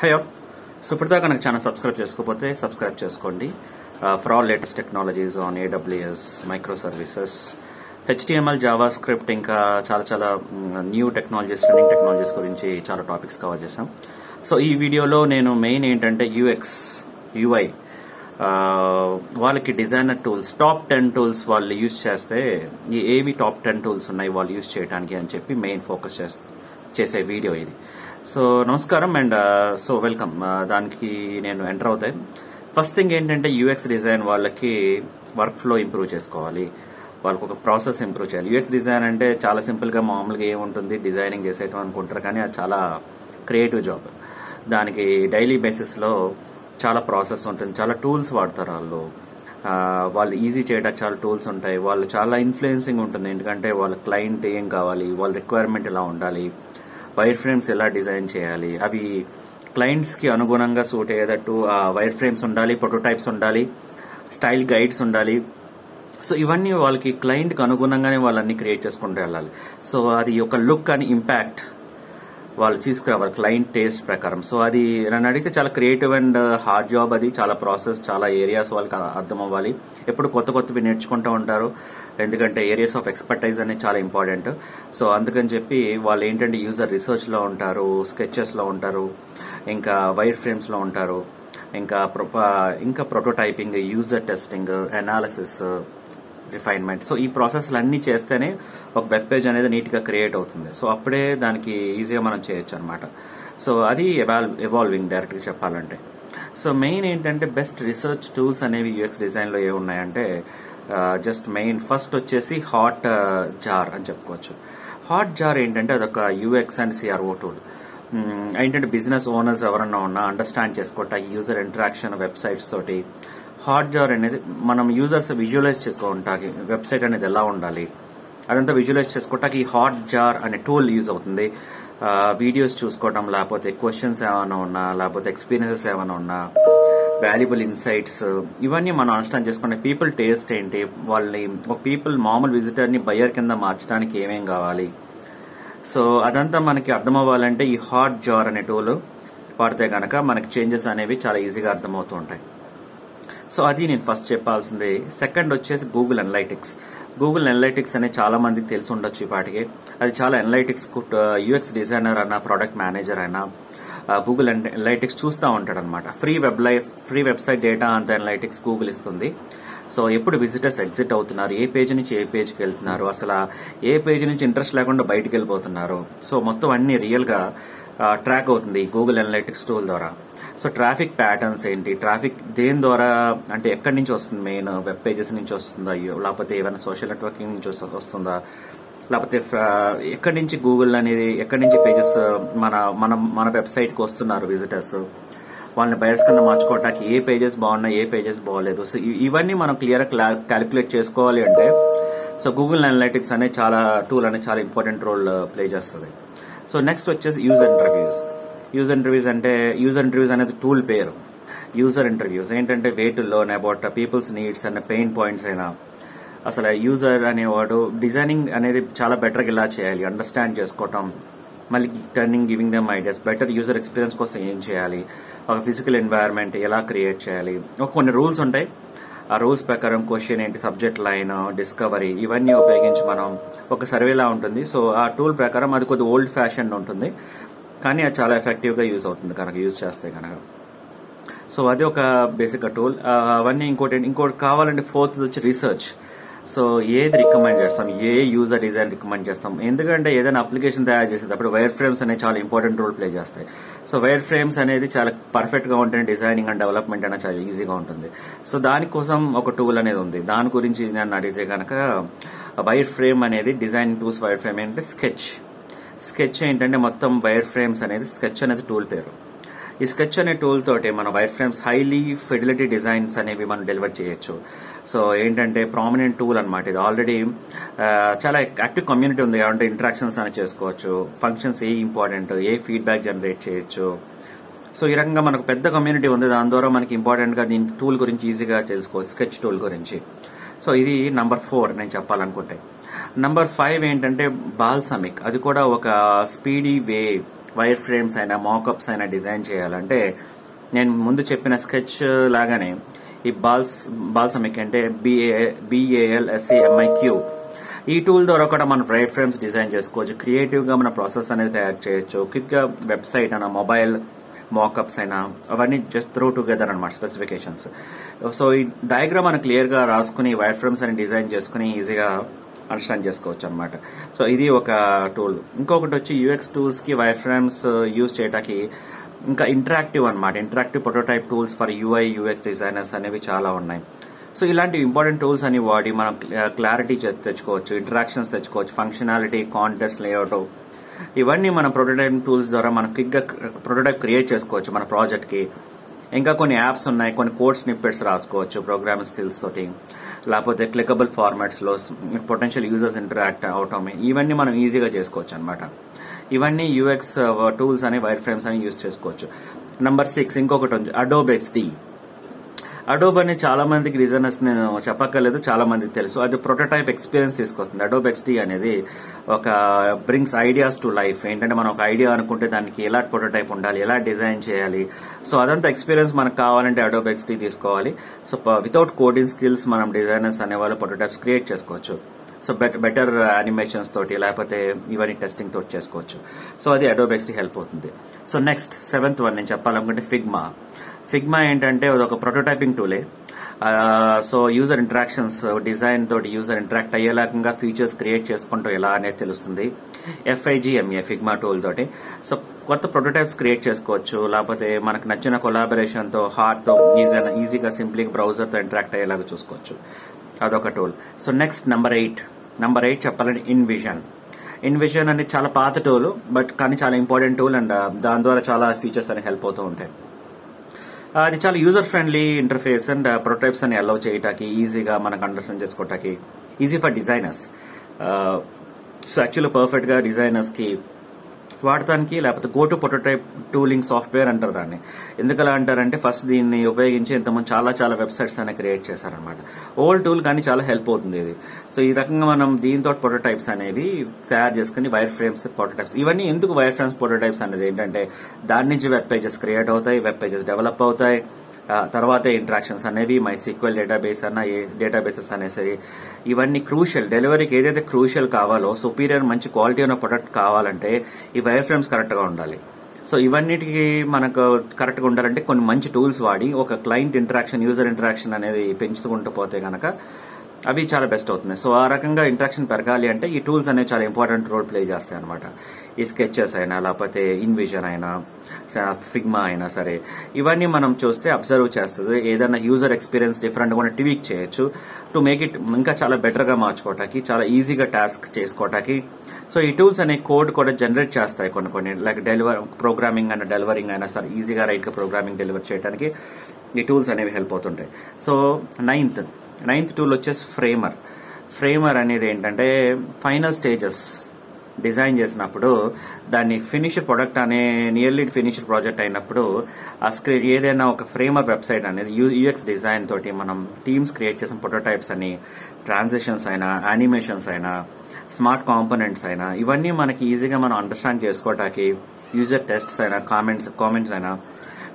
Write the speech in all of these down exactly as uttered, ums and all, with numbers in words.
హే all సూపర్దా కనక channel subscribe చేసుకోకపోతే సబ్స్క్రైబ్ చేసుకోండి for all latest technologies on A W S micro services H T M L JavaScript ఇంకా చాలా చాలా న్యూ టెక్నాలజీస్ రన్నింగ్ టెక్నాలజీస్ గురించి చాలా టాపిక్స్ కవర్ చేసాం. సో ఈ వీడియోలో నేను మెయిన్ ఏంటంటే యూఎక్స్ యూఐ వాళ్ళకి designer tools top ten tools వాళ్ళు యూజ్ చేస్తే ఏవి టాప్ టెన్ టూల్స్ ఉన్నాయి వాళ్ళు యూజ్ చేయడానికి అని చెప్పి మెయిన్ ఫోకస్ చేసే వీడియో ఇది. సో నమస్కారం అండ్ సో వెల్కమ్. దానికి నేను ఎంటర్ అవుతాయి. ఫస్ట్ థింగ్ ఏంటంటే యూఎక్స్ డిజైన్ వాళ్ళకి వర్క్ ఫ్లో ఇంప్రూవ్ చేసుకోవాలి, వాళ్ళకు ఒక ప్రాసెస్ ఇంప్రూవ్ చేయాలి. యూఎక్స్ డిజైన్ అంటే చాలా సింపుల్గా మామూలుగా ఏముంటుంది డిజైనింగ్ చేసేయటం అనుకుంటారు, కానీ అది చాలా క్రియేటివ్ జాబ్. దానికి డైలీ బేసిస్లో చాలా ప్రాసెస్ ఉంటుంది, చాలా టూల్స్ వాడతారు వాళ్ళు. వాళ్ళు ఈజీ చేయడానికి చాలా టూల్స్ ఉంటాయి, వాళ్ళు చాలా ఇన్ఫ్లుయెన్సింగ్ ఉంటుంది. ఎందుకంటే వాళ్ళ క్లయింట్ ఏం కావాలి, వాళ్ళ రిక్వైర్మెంట్ ఎలా ఉండాలి, వైర్ ఫ్రేమ్స్ ఎలా డిజైన్ చేయాలి, అవి క్లయింట్స్కి అనుగుణంగా సూట్ అయ్యేటట్టు వైర్ ఫ్రేమ్స్ ఉండాలి, ప్రోటోటైప్స్ ఉండాలి, స్టైల్ గైడ్స్ ఉండాలి. సో ఇవన్నీ వాళ్ళకి క్లయింట్కి అనుగుణంగానే వాళ్ళన్నీ క్రియేట్ చేసుకుంటూ వెళ్ళాలి. సో అది ఒక లుక్ అండ్ ఇంపాక్ట్ వాళ్ళు తీసుకురావాలి క్లయింట్ టేస్ట్ ప్రకారం. సో అది నన్ను అడిగితే చాలా క్రియేటివ్ అండ్ హార్డ్ జాబ్, అది చాలా ప్రాసెస్, చాలా ఏరియాస్ వాళ్ళకి అర్థం అవ్వాలి. ఎప్పుడు కొత్త కొత్తవి నేర్చుకుంటూ ఉంటారు, ఎందుకంటే ఏరియాస్ ఆఫ్ ఎక్స్పర్టైజ్ అనేది చాలా ఇంపార్టెంట్. సో అందుకని చెప్పి వాళ్ళు ఏంటంటే యూజర్ రీసెర్చ్లో ఉంటారు, స్కెచెస్లో ఉంటారు, ఇంకా వైర్ ఫ్రేమ్స్లో ఉంటారు, ఇంకా ఇంకా prototyping, user testing, analysis, refinement. So ఈ ప్రాసెస్లు అన్నీ చేస్తేనే ఒక వెబ్ పేజ్ అనేది నీట్గా క్రియేట్ అవుతుంది. సో అప్పుడే దానికి ఈజీగా మనం చేయొచ్చు అనమాట. సో అది ఎవాల్ ఎవాల్వింగ్ డైరెక్ట్గా చెప్పాలంటే. సో మెయిన్ ఏంటంటే బెస్ట్ రీసెర్చ్ టూల్స్ అనేవి యూఎక్స్ డిజైన్లో ఏ ఉన్నాయంటే జస్ట్ మెయిన్ ఫస్ట్ వచ్చేసి హాట్ జార్ అని చెప్పుకోవచ్చు. హాట్ జార్ ఏంటంటే అదొక యూఎక్స్ అండ్ సిఆర్ఓ టూల్. ఏంటంటే బిజినెస్ ఓనర్స్ ఎవరన్నా ఉన్నా అండర్స్టాండ్ చేసుకోవటం యూజర్ ఇంటరాక్షన్ వెబ్సైట్స్ తోటి హాట్ జార్ అనేది మనం యూజర్స్ విజువలైజ్ చేసుకోవటానికి వెబ్సైట్ అనేది ఎలా ఉండాలి అదంతా విజువలైజ్ చేసుకోవటానికి ఈ హాట్ జార్ అనే టూల్ యూజ్ అవుతుంది. వీడియోస్ చూసుకోవటం, లేకపోతే క్వశ్చన్స్ ఏమైనా ఉన్నా, లేకపోతే ఎక్స్పీరియన్సెస్ ఏమైనా ఉన్నా, వాల్యుబుల్ ఇన్సైట్స్, ఇవన్నీ మనం అండర్స్టాండ్ చేసుకుంటే పీపుల్ టేస్ట్ ఏంటి, వాళ్ళని ఒక పీపుల్ మామూలు విజిటర్ని బయర్ కింద మార్చడానికి ఏమేం కావాలి, సో అదంతా మనకి అర్థం అవ్వాలంటే ఈ హాట్ జార్ అనే టూల్ వాడితే కనుక మనకి చేంజెస్ అనేవి చాలా ఈజీగా అర్థమవుతూ ఉంటాయి. సో అది నేను ఫస్ట్ చెప్పాల్సింది. సెకండ్ వచ్చేసి గూగుల్ అనలైటిక్స్. గూగుల్ అనలైటిక్స్ అనేది చాలా మందికి తెలిసి ఉండొచ్చు ఈ పాటికి. అది చాలా అనలైటిక్స్ యూఎక్స్ డిజైనర్ అయినా, ప్రోడక్ట్ మేనేజర్ అయినా గూగుల్ అనలైటిక్స్ చూస్తూ ఉంటాడు అనమాట. Free web free website data అంత అనలైటిక్స్ గూగుల్ ఇస్తుంది. సో ఎప్పుడు విజిటర్స్ ఎగ్జిట్ అవుతున్నారు, ఏ పేజ్ నుంచి ఏ పేజ్కి వెళ్తున్నారు, అసలు ఏ పేజ్ నుంచి ఇంట్రెస్ట్ లేకుండా బయటకు వెళ్ళిపోతున్నారు, సో మొత్తం అన్ని రియల్గా ట్రాక్ అవుతుంది గూగుల్ అనలైటిక్స్ టూల్ ద్వారా. సో ట్రాఫిక్ ప్యాటర్న్స్ ఏంటి, ట్రాఫిక్ దేని ద్వారా అంటే ఎక్కడి నుంచి వస్తుంది, మెయిన్ వెబ్ పేజెస్ నుంచి వస్తుందా, లేకపోతే ఏమైనా సోషల్ నెట్వర్కింగ్ నుంచి వస్తుందా, లేకపోతే ఎక్కడి నుంచి గూగుల్ అనేది ఎక్కడి నుంచి పేజెస్ మన మన మన వెబ్సైట్కి వస్తున్నారు విజిటర్స్, వాళ్ళని బయర్స్ కింద మార్చుకోవడానికి ఏ పేజెస్ బాగున్నాయి, ఏ పేజెస్ బాగోలేదు, సో ఇవన్నీ మనం క్లియర్గా క్యాలిక్యులేట్ చేసుకోవాలి అంటే సో గూగుల్ అనలైటిక్స్ అనే చాలా టూల్ అనేది చాలా ఇంపార్టెంట్ రోల్ ప్లే చేస్తుంది. సో నెక్స్ట్ వచ్చేసి యూజర్ ఇంటర్వ్యూస్. యూజర్ ఇంటర్వ్యూస్ అంటే యూజర్ ఇంటర్వ్యూస్ అనేది టూల్ పేరు. యూజర్ ఇంటర్వ్యూస్ ఏంటంటే way to learn about people's needs and pain points అయినా, అసలు యూజర్ అనేవాడు డిజైనింగ్ అనేది చాలా బెటర్గా ఇలా చేయాలి అండర్స్టాండ్ చేసుకోవటం, మళ్ళీ turning giving them ideas, better user experience కోసం ఏం చేయాలి, ఒక ఫిజికల్ ఎన్వైర్న్మెంట్ ఎలా క్రియేట్ చేయాలి, ఒక కొన్ని రూల్స్ ఉంటాయి, ఆ రూల్స్ ప్రకారం క్వశ్చన్ ఏంటి, సబ్జెక్ట్ లైన్, డిస్కవరీ, ఇవన్నీ ఉపయోగించి మనం ఒక సర్వేలా ఉంటుంది. సో ఆ టూల్ ప్రకారం అది కొద్ది ఓల్డ్ ఫ్యాషన్ ఉంటుంది, కానీ అది చాలా ఎఫెక్టివ్గా యూజ్ అవుతుంది కనుక యూజ్ చేస్తే కనుక. సో అది ఒక బేసిక్గా టూల్. అవన్నీ ఇంకోటి ఇంకోటి కావాలంటే ఫోర్త్ వచ్చి రీసెర్చ్. సో ఏది రికమెండ్ చేస్తాం, ఏ యూజర్ డిజైన్ రికమెండ్ చేస్తాం, ఎందుకంటే ఏదైనా అప్లికేషన్ తయారు చేసేటప్పుడు వైర్ ఫ్రేమ్స్ అనేది చాలా ఇంపార్టెంట్ రోల్ ప్లే చేస్తాయి. సో వైర్ ఫ్రేమ్స్ అనేది చాలా పర్ఫెక్ట్గా ఉంటుంది, డిజైనింగ్ అండ్ డెవలప్మెంట్ అనేది చాలా ఈజీగా ఉంటుంది. సో దానికోసం ఒక టూల్ అనేది ఉంది, దాని గురించి నేను అడిగితే కనుక వైర్ ఫ్రేమ్ అనేది డిజైన్ టూల్స్. వైర్ ఫ్రేమ్ ఏంటంటే స్కెచ్. స్కెచ్ ఏంటంటే మొత్తం వైర్ ఫ్రేమ్స్ అనేది స్కెచ్ అనేది టూల్ పేరు. ఈ స్కెచ్ అనే టూల్ తోటి మన wire frames highly fidelity designs అనేవి మనం డెలివర్ చేయొచ్చు. సో ఏంటంటే ప్రామినెంట్ టూల్ అనమాట ఇది. ఆల్రెడీ చాలా యాక్టివ్ కమ్యూనిటీ ఉంది, అంటే ఇంటరాక్షన్స్ అనేది చేసుకోవచ్చు, ఫంక్షన్స్ ఏ ఇంపార్టెంట్, ఏ ఫీడ్బ్యాక్ జనరేట్ చేయొచ్చు. సో ఈ రకంగా మనకు పెద్ద కమ్యూనిటీ ఉంది, దాని ద్వారా మనకి ఇంపార్టెంట్గా దీని టూల్ గురించి ఈజీగా తెలుసుకోవచ్చు, స్కెచ్ టూల్ గురించి. సో ఇది నంబర్ ఫోర్ నేను చెప్పాలనుకుంటే. నంబర్ ఫైవ్ ఏంటంటే బాల్సమిక్. అది కూడా ఒక స్పీడీ వే వైర్ ఫ్రేమ్స్ అయినా మాకప్స్ అయినా డిజైన్ చేయాలంటే నేను ముందు చెప్పిన స్కెచ్ లాగానే ఈ బాల్స్ బాల్సమిక్ అంటే బిఏఎల్ఎస్ఏఎంఐక్యూ ఈ టూల్ ద్వారా కూడా మనం వైర్ ఫ్రేమ్స్ డిజైన్ చేసుకోవచ్చు, క్రియేటివ్ గా మన ప్రాసెస్ అనేది తయారు చేయొచ్చు. క్విక్ గా వెబ్సైట్ అయినా మొబైల్ మాకప్స్ అయినా అవన్నీ జస్ట్ త్రూ టుగెదర్ అనమాట స్పెసిఫికేషన్స్. సో ఈ డయాగ్రామ్ మనం క్లియర్ గా రాసుకుని వైర్ ఫ్రేమ్స్ అని డిజైన్ చేసుకుని ఈజీగా అండర్స్టాండ్ చేసుకోవచ్చు అనమాట. సో ఇది ఒక టూల్. ఇంకొకటి వచ్చి యూఎక్స్ టూల్స్ కి వైర్ ఫ్రేమ్స్ యూజ్ చేయడానికి ఇంకా ఇంటరాక్టివ్ అనమాట, interactive prototype tools for UI UX designers అనేవి చాలా ఉన్నాయి. సో ఇలాంటి ఇంపార్టెంట్ టూల్స్ అని వాడి మనం క్లారిటీ తెచ్చుకోవచ్చు, ఇంటరాక్షన్స్ తెచ్చుకోవచ్చు, ఫంక్షనాలిటీ, కాంటెస్ట్, లేఅవుట్ ఇవన్నీ మన ప్రోటోటైప్ టూల్స్ ద్వారా మనం క్విక్ గా ప్రోటోటైప్ క్రియేట్ చేసుకోవచ్చు మన ప్రాజెక్ట్ కి. ఇంకా కొన్ని యాప్స్ ఉన్నాయి, కొన్ని కోడ్ స్నిప్పెట్స్ రాసుకోవచ్చు ప్రోగ్రామ్ స్కిల్స్ తోటి, లేకపోతే క్లికబుల్ ఫార్మాట్స్ లో పొటెన్షియల్ యూజర్స్ ఇంటరాక్ట్ అవటం ఇవన్నీ మనం ఈజీగా చేసుకోవచ్చు అనమాట. ఇవన్నీ యూఎక్స్ టూల్స్ అని వైర్ ఫ్రేమ్స్ అని యూజ్ చేసుకోవచ్చు. నంబర్ సిక్స్ ఇంకొకటి ఉంది అడోబ్ ఎక్స్డి. అడోబ్ అనేది చాలా మందికి డిజైనర్స్ నేను చెప్పక్కర్లేదు, చాలా మందికి తెలుసు. అది ప్రోటోటైప్ ఎక్స్పీరియన్స్ తీసుకొస్తుంది. అడోబ్ ఎక్స్డి అనేది ఒక బ్రింగ్స్ ఐడియాస్ టు లైఫ్. ఏంటంటే మనం ఒక ఐడియా అనుకుంటే దానికి ఎలా ప్రోటోటైప్ ఉండాలి, ఎలా డిజైన్ చేయాలి, సో అదంతా ఎక్స్పీరియన్స్ మనకు కావాలంటే అడోబ్ ఎక్స్డి తీసుకోవాలి. సో వితౌట్ కోడింగ్ స్కిల్స్ మనం డిజైనర్స్ అనేవాళ్ళు ప్రోటోటైప్స్ క్రియేట్ చేసుకోవచ్చు. సో బెటర్ బెటర్ యానిమేషన్స్ తోటి లేకపోతే ఇవన్నీ టెస్టింగ్ తోటి చేసుకోవచ్చు. సో అది అడోబ్ ఎక్స్డి హెల్ప్ అవుతుంది. సో నెక్స్ట్ సెవెంత్ వన్ నేను చెప్పాలనుకుంటే ఫిగ్మా. ఫిగ్మా ఏంటంటే అది ఒక ప్రోటోటైపింగ్ టూలే. సో యూజర్ ఇంటరాక్షన్స్ డిజైన్ తోటి యూజర్ ఇంటరాక్ట్ అయ్యే రకంగా ఫీచర్స్ క్రియేట్ చేసుకుంటాం ఎలా అనేది తెలుస్తుంది ఎఫ్ఐజిఎంఏ ఫిగ్మా టూల్ తోటి. సో కొత్త ప్రోటోటైప్స్ క్రియేట్ చేసుకోవచ్చు, లేకపోతే మనకు నచ్చిన కొలాబరేషన్ తో హార్ట్ తో ఈజీగా సింప్లీ బ్రౌజర్ తో ఇంటరాక్ట్ అయ్యేలాగా చూసుకోవచ్చు, అదొక tool. So next number eight number eight చెప్పాలంటే ఇన్విజన్. ఇన్విజన్ అనేది చాలా పాత టూల్ బట్ కానీ చాలా ఇంపార్టెంట్ టూల్ అండ్ దాని ద్వారా చాలా ఫీచర్స్ అనేవి హెల్ప్ అవుతూ ఉంటాయి. అది చాలా user friendly interface and prototypes అని అలౌ చేయడానికి ఈజీగా మనకు అండర్స్టాండ్ చేసుకోవటానికి easy for designers. So actually perfect గా డిజైనర్స్ కి వాడటానికి, లేకపోతే go to prototype tooling software అంటారు దాన్ని. ఎందుకలా అంటారంటే ఫస్ట్ దీన్ని ఉపయోగించి ఇంతమంది చాలా చాలా వెబ్సైట్స్ అనేవి క్రియేట్ చేశారనమాట. ఓల్డ్ టూల్ కానీ చాలా హెల్ప్ అవుతుంది ఇది. సో ఈ రకంగా మనం దీంతో ప్రోటోటైప్స్ అనేవి తయారు చేసుకుని వైర్ ఫ్రేమ్స్ ప్రోటోటైప్స్ ఇవన్నీ ఎందుకు వైర్ ఫ్రేమ్స్ ప్రోటోటైప్స్ అనేది ఏంటంటే దాని నుంచి వెబ్ పేజెస్ క్రియేట్ అవుతాయి, వెబ్ పేజెస్ డెవలప్ అవుతాయి, తర్వాత ఇంటరాక్షన్స్ అనేవి మైస్క్యూఎల్ డేటాబేస్ అన్న డేటాబేసెస్ అనేసరి ఇవన్నీ క్రూషియల్ డెలివరీకి ఏదైతే క్రూషియల్ కావాలో సుపీరియర్ మంచి క్వాలిటీ ఉన్న ప్రొడక్ట్ కావాలంటే ఈ వైర్ ఫ్రేమ్స్ కరెక్ట్ గా ఉండాలి. సో ఇవన్నిటికి మనకు కరెక్ట్ గా ఉండాలంటే కొన్ని మంచి టూల్స్ వాడి ఒక క్లయింట్ ఇంటరాక్షన్ యూజర్ ఇంటరాక్షన్ అనేది పెంచుకుంటూ పోతే గనక అవి చాలా బెస్ట్ అవుతున్నాయి. సో ఆ రకంగా ఇంటరాక్షన్ పెరగాలి అంటే ఈ టూల్స్ అనేవి చాలా ఇంపార్టెంట్ రోల్ ప్లే చేస్తాయి అనమాట. ఈ స్కెచెస్ అయినా లేకపోతే ఇన్విజన్ అయినా ఫిగ్మా అయినా సరే ఇవన్నీ మనం చూస్తే అబ్జర్వ్ చేస్తుంది. ఏదైనా యూజర్ ఎక్స్పీరియన్స్ డిఫరెంట్ గా ట్వీక్ చేయొచ్చు టు మేక్ ఇట్ ఇంకా చాలా బెటర్ గా మార్చుకోవటానికి, చాలా ఈజీగా టాస్క్ చేసుకోవటానికి. సో ఈ టూల్స్ అనే కోడ్ కూడా జనరేట్ చేస్తాయి కొన్ని కొన్ని లైక్ డెలివర్ ప్రోగ్రామింగ్ అయినా డెలివరింగ్ అయినా సరే ఈజీగా రైట్ గా ప్రోగ్రామింగ్ డెలివర్ చేయడానికి ఈ టూల్స్ అనేవి హెల్ప్ అవుతుంటాయి. సో నైన్త్ నైన్త్ టూల్ వచ్చేసి ఫ్రేమర్. ఫ్రేమర్ అనేది ఏంటంటే ఫైనల్ స్టేజెస్ డిజైన్ చేసినప్పుడు దాన్ని ఫినిష్ ప్రొడక్ట్ అనే నియర్లీ ఫినిష్డ్ ప్రాజెక్ట్ అయినప్పుడు ఆ స్క్రీన్ ఏదైనా ఒక ఫ్రేమర్ వెబ్సైట్ అనేది యూఎక్స్ డిజైన్ తోటి మనం టీమ్స్ క్రియేట్ చేసిన ప్రోటోటైప్స్ అని ట్రాన్సాక్షన్స్ అయినా యానిమేషన్స్ అయినా స్మార్ట్ కాంపోనెంట్స్ అయినా ఇవన్నీ మనకి ఈజీగా మనం అండర్స్టాండ్ చేసుకోవటానికి యూజర్ టెస్ట్స్ అయినా కామెంట్స్ కామెంట్స్ అయినా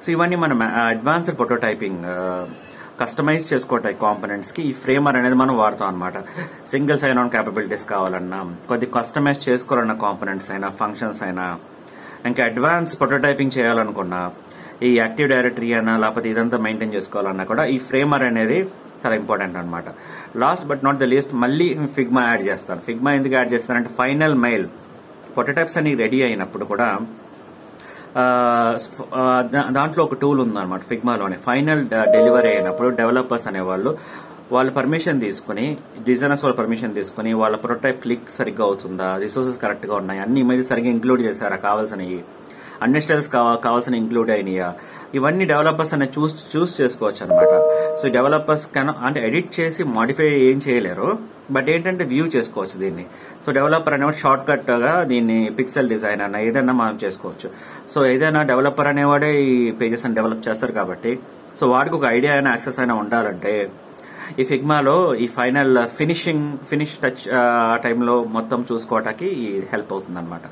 సో ఇవన్నీ మనం అడ్వాన్స్డ్ ప్రోటోటైపింగ్ కస్టమైజ్ చేసుకోవటాయి కాంపోనెంట్స్ కి ఈ ఫ్రేమర్ అనేది మనం వాడతాం అనమాట. సింగిల్ సైన్ ఆన్ క్యాపబిలిటీస్ కావాలన్నా, కొద్ది కస్టమైజ్ చేసుకోవాలన్న కాంపోనెంట్స్ అయినా ఫంక్షన్స్ అయినా, ఇంకా అడ్వాన్స్ ప్రోటోటైపింగ్ చేయాలనుకున్నా ఈ యాక్టివ్ డైరెక్టరీ అయినా లేకపోతే ఇదంతా మెయింటైన్ చేసుకోవాలన్నా కూడా ఈ ఫ్రేమర్ అనేది చాలా ఇంపార్టెంట్ అనమాట. Last but not the least మళ్ళీ ఫిగ్మా యాడ్ చేస్తాను. ఫిగ్మా ఎందుకు యాడ్ చేస్తానంటే ఫైనల్ మెయిల్ ప్రోటోటైప్స్ అని రెడీ అయినప్పుడు కూడా దాంట్లో ఒక టూల్ ఉందన్నమాట ఫిగ్మాలోనే. ఫైనల్ డెలివరీ అయినప్పుడు డెవలపర్స్ అనేవాళ్ళు వాళ్ళ పర్మిషన్ తీసుకుని డిజైనర్స్ వాళ్ళ పర్మిషన్ తీసుకుని వాళ్ళ ప్రోటోటైప్ క్లిక్ సరిగ్గా అవుతుందా, రిసోర్సెస్ కరెక్ట్ గా ఉన్నాయి, అన్ని ఇమేజెస్ సరిగ్గా ఇంక్లూడ్ చేశారా, కావాల్సినవి అన్ని స్టైల్స్ కావాల్సిన ఇంక్లూడ్ అయినాయా, ఇవన్నీ డెవలపర్స్ అనేది చూస్ చూస్ చేసుకోవచ్చు అనమాట. సో డెవలపర్స్ కన అంటే ఎడిట్ చేసి మాడిఫై ఏం చేయలేరు బట్ ఏంటంటే వ్యూ చేసుకోవచ్చు దీన్ని. సో డెవలపర్ అనేవాడు షార్ట్ కట్ గా దీన్ని పిక్సెల్ డిజైన్ అన్న ఏదైనా మనం చేసుకోవచ్చు. సో ఏదైనా డెవలపర్ అనేవాడే ఈ పేజెస్ అని డెవలప్ చేస్తారు కాబట్టి సో వాడికి ఒక ఐడియా అయినా యాక్సెస్ అయినా ఉండాలంటే ఈ ఫిగ్మాలో ఈ ఫైనల్ ఫినిషింగ్ ఫినిష్ టచ్ ఆ టైంలో మొత్తం చూసుకోవటానికి హెల్ప్ అవుతుంది అనమాట.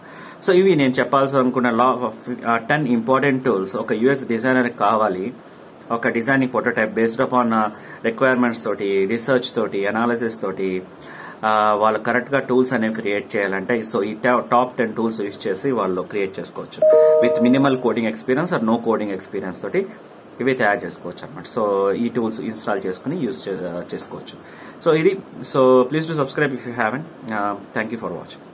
సో ఇవి నేను చెప్పాల్సి అనుకున్న లా ఆఫ్ టెన్ ఇంపార్టెంట్ టూల్స్ ఒక యూఎక్స్ డిజైనర్ కావాలి. ఒక design prototype based upon requirements తోటి, రీసెర్చ్ తోటి, అనాలిసిస్ తోటి వాళ్ళు కరెక్ట్ గా టూల్స్ అనేవి క్రియేట్ చేయాలంటే సో ఈ టాప్ టెన్ టూల్స్ యూజ్ చేసి వాళ్ళు క్రియేట్ చేసుకోవచ్చు. With minimal coding experience or no coding experience తోటి ఇవి తయారు చేసుకోవచ్చు అన్నమాట. సో ఈ టూల్స్ ఇన్స్టాల్ చేసుకుని యూజ్ చేసుకోవచ్చు. సో ఇది so please to subscribe if you haven't. Thank you for watching.